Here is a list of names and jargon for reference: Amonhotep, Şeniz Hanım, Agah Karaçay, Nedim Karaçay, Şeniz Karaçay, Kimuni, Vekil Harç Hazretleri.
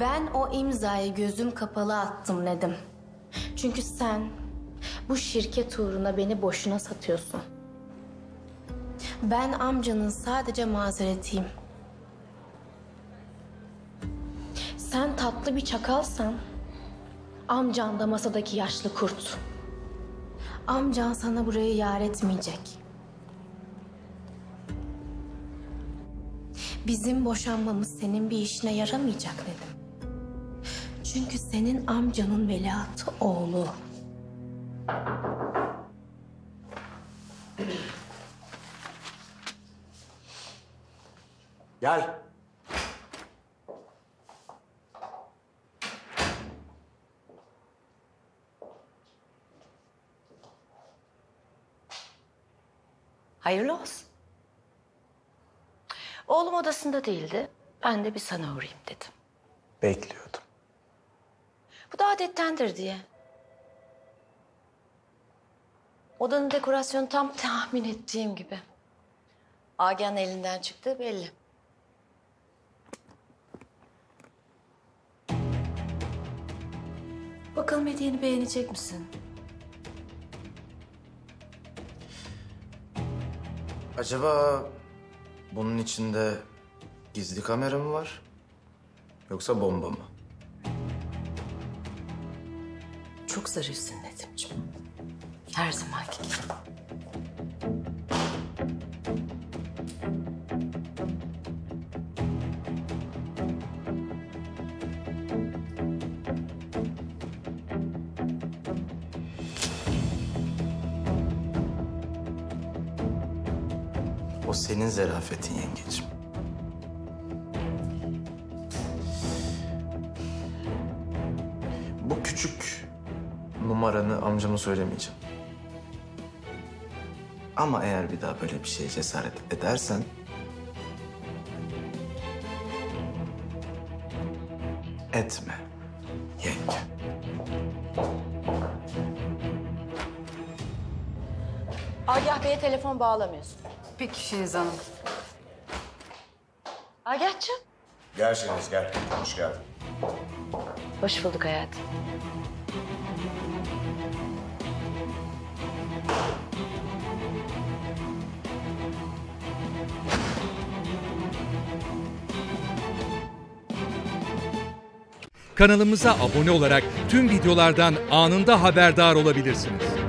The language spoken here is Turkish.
Ben o imzayı gözüm kapalı attım Nedim. Çünkü sen bu şirket uğruna beni boşuna satıyorsun. Ben amcanın sadece mazeretiyim. Sen tatlı bir çakalsan, amcan da masadaki yaşlı kurt. Amcan sana burayı yar etmeyecek. Bizim boşanmamız senin bir işine yaramayacak dedim. Çünkü senin amcanın veliahtı oğlu. Gel. Hayırlı olsun. Oğlum odasında değildi. Ben de bir sana uğrayayım dedim. Bekliyordum. Bu da adettendir diye. Odanın dekorasyonu tam tahmin ettiğim gibi. Agah'ın elinden çıktığı belli. Bakalım hediyeni beğenecek misin? Acaba bunun içinde gizli kamera mı var? Yoksa bomba mı? Çok zarifsin Nedimciğim. Her zamanki gibi. O senin zarafetin yengeciğim. Bu küçük numaranı amcama söylemeyeceğim. Ama eğer bir daha böyle bir şeye cesaret edersen... etme yenge. Agah Bey'e telefon bağlamıyorsun. Peki Şeniz Hanım. Agah'cığım. Gel Şeniz, gel. Hoş geldin. Hoş bulduk hayatım. Kanalımıza abone olarak tüm videolardan anında haberdar olabilirsiniz.